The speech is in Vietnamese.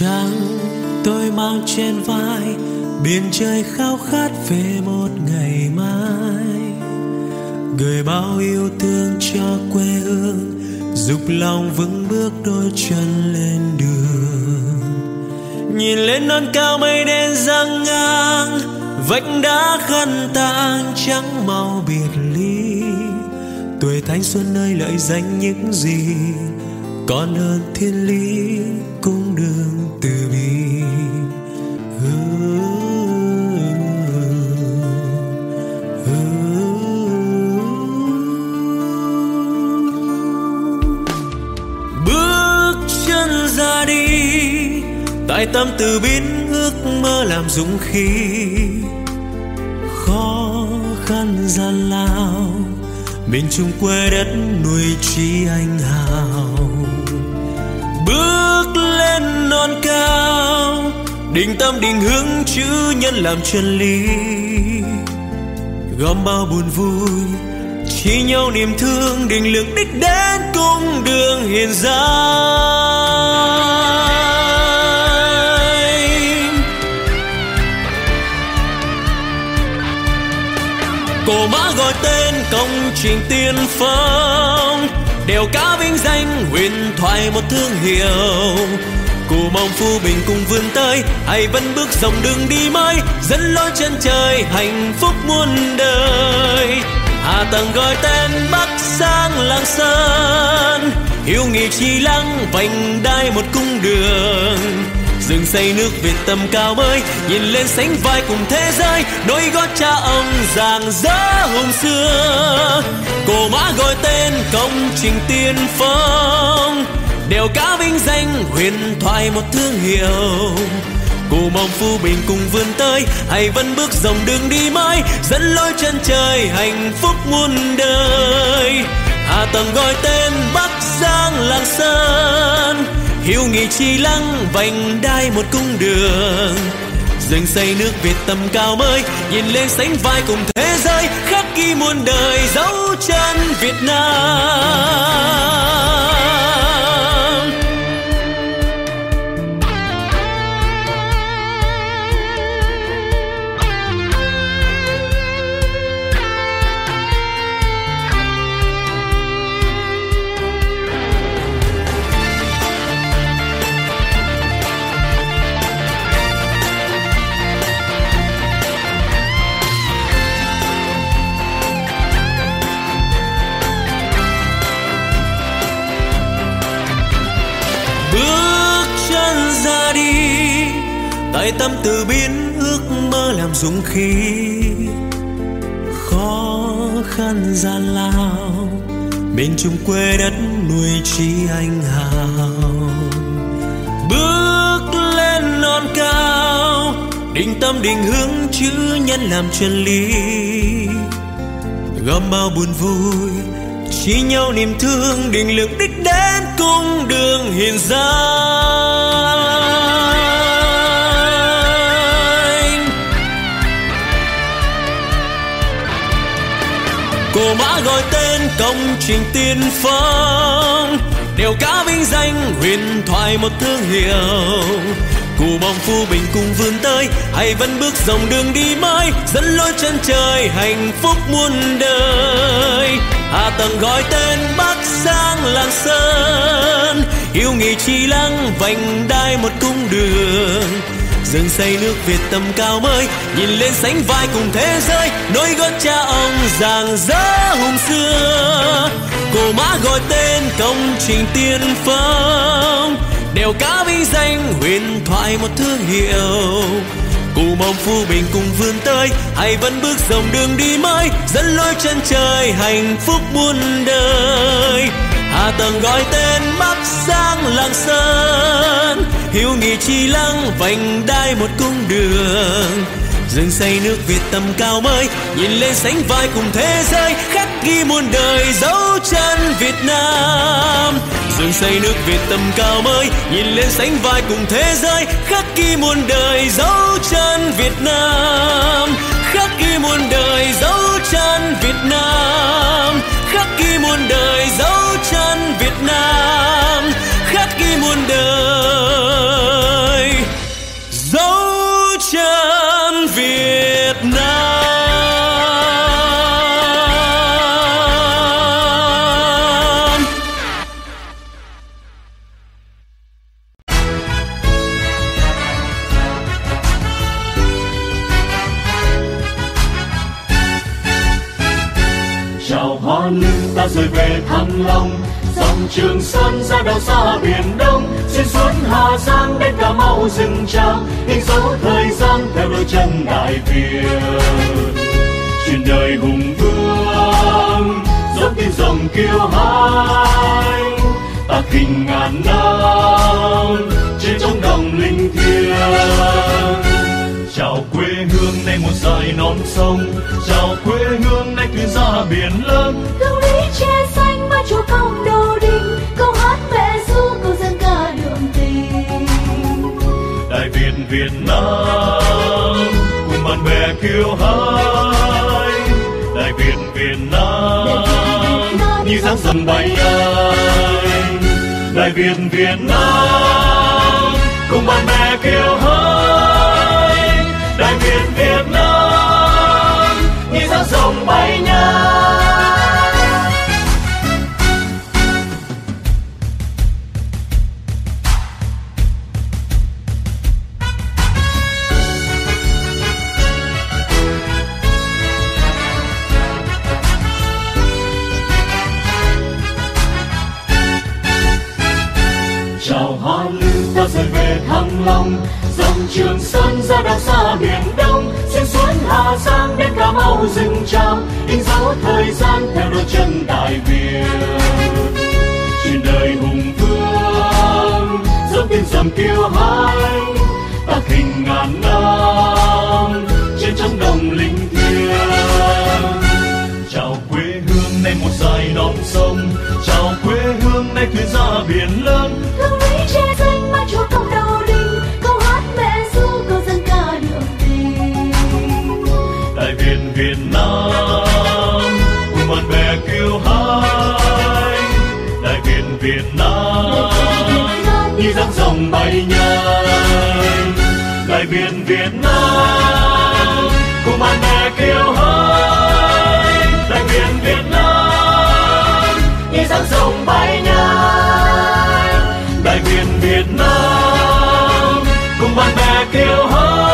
trắng tôi mang trên vai, biển trời khao khát về một ngày mai, gửi bao yêu thương cho quê hương, giục lòng vững bước đôi chân lên đường. Nhìn lên non cao mây đen giăng ngang, vách đá khăn tang trắng màu biệt ly. Tuổi thanh xuân nơi lợi danh những gì còn hơn thiên lý cũng đường từ bi. Bước chân ra đi, tại tâm từ biến ước mơ làm dũng khí. Khó khăn gian lao, miền Trung quê đất nuôi trí anh hào. Bước lên non cao, định tâm định hướng chữ nhân làm chân lý. Gom bao buồn vui, chia nhau niềm thương, định lượng đích đến cung đường hiền danh. Cổ mã gọi tên công trình tiên phong, đều cả vinh danh huyền thoại một thương hiệu. Cù mong Phú Bình cùng vươn tới, hãy vẫn bước dòng đường đi mới, dẫn lối chân trời hạnh phúc muôn đời. Hà Tầng gọi tên Bắc sang Lạng Sơn, hiếu nghị chi lăng vành đai một cung đường. Dừng xây nước Việt tầm cao mới, nhìn lên sánh vai cùng thế giới, đôi gót cha ông rạng rỡ hôm xưa. Cổ mã gọi tên công trình tiên phong, đều cả vinh danh huyền thoại một thương hiệu. Cù mong Phú Bình cùng vươn tới, hãy vẫn bước dòng đường đi mới, dẫn lối chân trời hạnh phúc muôn đời. Hà Tầng gọi tên Bắc Giang Lạng Sơn, hiếu nghị chi lăng vành đai một cung đường. Dừng xây nước Việt tầm cao mới, nhìn lên sánh vai cùng thế giới, khắc ghi muôn đời dấu chân Việt Nam. Tại tâm từ biến ước mơ làm dũng khí, khó khăn gian lao, miền Trung quê đất nuôi trí anh hào. Bước lên non cao, định tâm định hướng chữ nhân làm chân lý. Gom bao buồn vui, chia nhau niềm thương, định lực đích đến cung đường hiền danh. Cổ mã gọi tên công trình tiên phong, đều cả vinh danh huyền thoại một thương hiệu. Cù mong Phú Bình cùng vươn tới, hãy vẫn bước dòng đường đi mới, dẫn lối chân trời hạnh phúc muôn đời. Hà Tầng gọi tên Bắc Giang Lạng Sơn, hiếu nghị chi lăng vành đai một cung đường. Dừng xây nước Việt tầm cao mới, nhìn lên sánh vai cùng thế giới, đôi gót cha ông rạng rỡ hôm xưa. Cổ mã gọi tên công trình tiên phong, đều cả vinh danh huyền thoại một thương hiệu. Cù mong Phú Bình cùng vươn tới, hãy vẫn bước dòng đường đi mới, dẫn lối chân trời hạnh phúc muôn đời. Hà Tầng gọi tên Bắc Giang Lạng Sơn, hiếu nghị chi lăng vành đai một cung đường. Dừng xây nước Việt tầm cao mới, nhìn lên sánh vai cùng thế giới, khắc ghi muôn đời dấu chân Việt Nam. Dừng xây nước Việt tầm cao mới, nhìn lên sánh vai cùng thế giới, khắc ghi muôn đời dấu chân Việt Nam. Khắc ghi muôn đời dấu chân Việt Nam. Khắc ghi muôn đời dấu chân Việt Nam. Khắc ghi muôn đời. ta rồi về Thăng Long, dòng Trường Sơn ra đầu xa Biển Đông, xuyên suốt Hà Giang đến Cà Mau rừng tràm, đánh dấu thời gian theo đôi chân Đại Việt. Truyền đời hùng vương, dốc tiếng rồng kiêu hãnh, ta khinh ngàn năm trên trống đồng linh thiêng. Chào quê hương nay một dải non sông, chào quê hương nay tuyến ra biển lớn. Câu lý che xanh ba chùa công đầu đình, câu hát mẹ ru câu dân ca đường tình. Đại Việt Việt Nam cùng bạn bè kiêu hãnh. Đại Việt Việt Nam như dáng dầm bay anh. Đại Việt Việt Nam cùng bạn bè kiêu hãnh. Đại Việt Việt Nam như dáng rồng bay nhá. Chào Hoa Lư ta rời về Thăng Long, dòng Trường Sơn ra đảo xa Biển Đông, xuyên suốt Hà Giang đến Cà Mau rừng tràm, đánh dấu thời gian theo đôi chân Đại Việt. Truyền đời hùng vương, dốc tiếng rồng kiêu hãnh, ta khinh ngàn năm trên trống đồng linh thiêng. Chào quê hương nay một dải non sông, chào quê hương nay tuyến ra biển lớn. Hương núi che xanh mà chùa công đầu đình, câu hát mẹ ru câu dân ca đường tình. Đại Việt Việt Nam cùng bạn bè kiêu hãnh. Đại Việt Việt Nam như dáng rồng bay nhanh. Đại Việt Việt Nam cùng bạn bè kiêu hãnh. Đại Việt Việt Nam như dáng rồng bay nhanh. Đại Việt Việt Nam cùng bạn bè kiêu hãnh.